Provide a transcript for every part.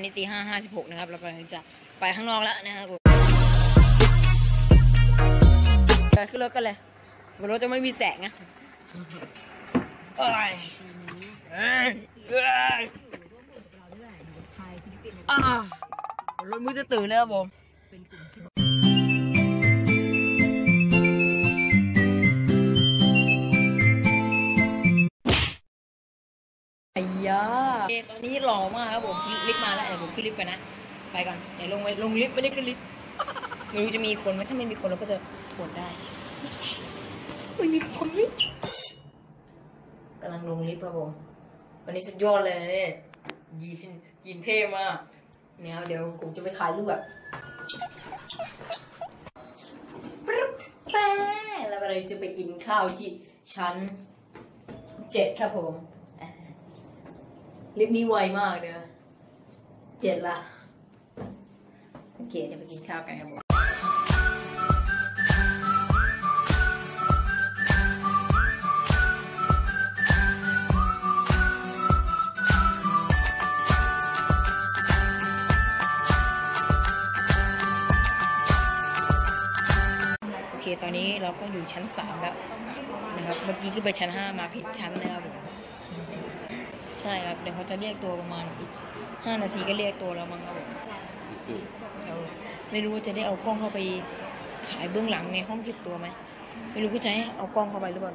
นี่ตี5:56นะครับเรากำลังจะไปข้างนอกแล้วนะครับผมขึ้นรถกันเลยบนรถจะไม่มีแสงนะรถมือจะตื่นแล้วครับผมตอนนี้หล่อมากครับผมลิฟต์มาแล้วเดี๋ยวผมขึ้นลิฟต์กันนะไปก่อนเดี๋ยวลงลิฟต์ไม่ได้ขึ้นลิฟต์ไม่รู้จะมีคนไหมถ้าไม่มีคนเราก็จะปวดได้ไม่มีคนลิฟต์กำลังลงลิฟต์ครับผมวันนี้สุดยอดเลยนะเนี่ยยีนเท่มากเนี่ยเดี๋ยวผมจะไปถ่ายรูปแบบแป๊ะแล้วเราจะไปกินข้าวที่ชั้น7ครับผมลิฟต์นี้ไวมากเลย7ละโอเคเดี๋ยวไปกินข้าวกันครับโอเคตอนนี้เราก็อยู่ชั้น3แล้วนะครับเมื่อกี้ขึ้นไปชั้น5มาผิดชั้นนะครับใช่ครับเดี๋ยวเขาจะเรียกตัวประมาณอีก5 นาทีก็เรียกตัวเรามั้งครับผมไม่รู้ว่าจะได้เอากล้องเข้าไปฉายเบื้องหลังในห้องเก็บตัวไหมไม่รู้ก็จะให้เอากล้องเข้าไปหรือเปล่า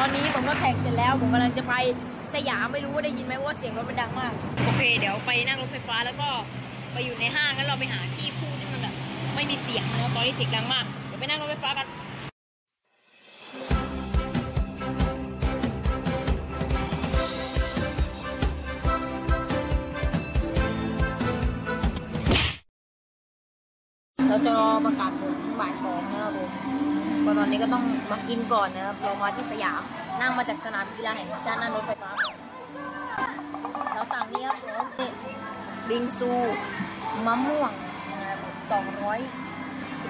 ตอนนี้ผมก็แข่งเสร็จแล้วผมกำลังจะไปสยามไม่รู้ว่าได้ยินไหมว่าเสียงรถมันดังมากโอเคเดี๋ยวไปนั่งรถไฟฟ้าแล้วก็ไปอยู่ในห้างแล้วเราไปหาที่พูดที่มันแบบไม่มีเสียงนะตอนนี้เสียงดังมากเดี๋ยวไปนั่งรถไฟฟ้ากันเราจะประกาศผลบ่าย 2นะครับผมก็ตอนนี้ก็ต้องมากินก่อนนะครับเรามาที่สยามนั่งมาจากสนามกีฬาแห่งชาตินั่งรถไฟฟ้าเราสั่งนี่ครับผมนี่บิงซูมะม่วงนะครับ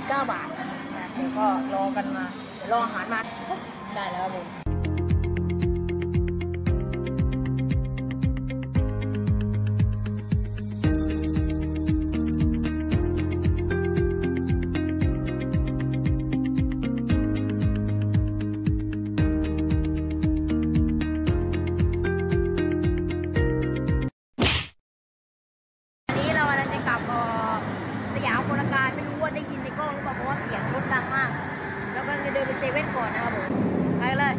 219 บาทนะผมก็รอกันมารออาหารมาได้แล้วครับผมได้ยินในกล้องหรือเปล่าเพราะว่าเสียงรถดังมากแล้วก็จะเดินไปเซเว่นก่อนนะครับผมไปเลย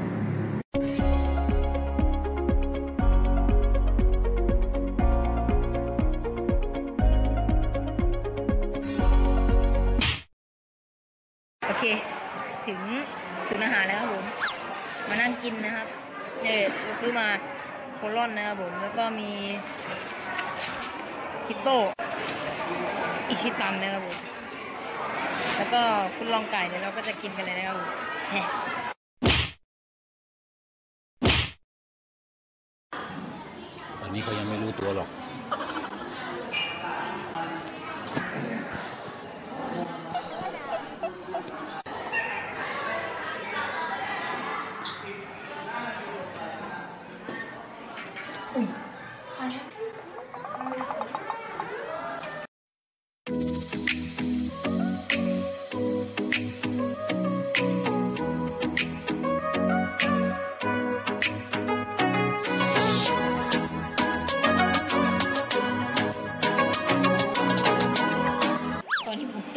โอเคถึงอาหารแล้วครับผมมานั่งกินนะครับเนี่ยซื้อมาโคลอนนะครับผมแล้วก็มีฮิโตะอิชิตันนะครับผมแล้วก็คุณลองไก่เนี่ยเราก็จะกินกันเลยนะครับตอนนี้เขายังไม่รู้ตัวหรอก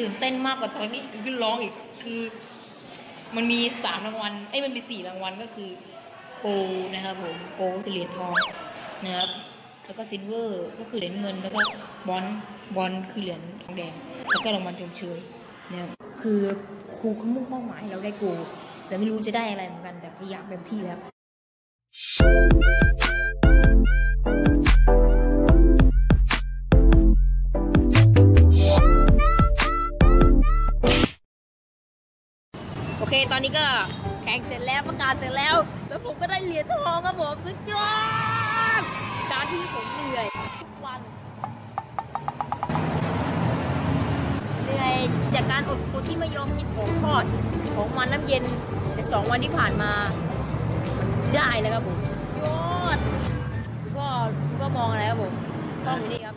ตื่นเต้นมากกว่าตอนนี้ขึ้นร้องอีกคือมันมี3 รางวัลไอ้มันมี4 รางวัลก็คือโกนะครับผมโกคือเหรียญทองนะครับ แล้วก็ซิลเวอร์ก็คือเหรียญเงินแล้วก็บอนคือเหรียญทองแดงแล้วก็รางวัลชมเชยเนี่ยคือครูเขามุ่งเป้าหมายเราได้โกลด์แต่ไม่รู้จะได้อะไรเหมือนกันแต่พยายามเต็มที่แล้วโอเคตอนนี้ก็แข่งเสร็จแล้วประกาศเสร็จแล้วแล้วผมก็ได้เหรียญทองครับผมสุดยอดการที่ผมเหนื่อยทุกวันเหนื่อยจากการอดทนที่ไม่ยอมกินของทอดของมันน้ำเย็นแต่2วันที่ผ่านมาได้แล้วครับผมยอดก็มองอะไรครับผมกล้องอยู่นี่ครับ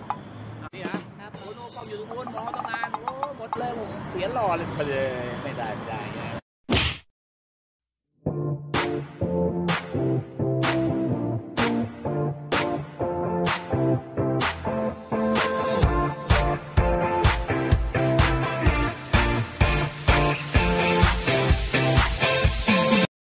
นี่นะครับโอ้โหกล้องอยู่ตรงนู้นมองตั้งนานโอ้หมดเลยผมเสียหล่อเลยไม่ได้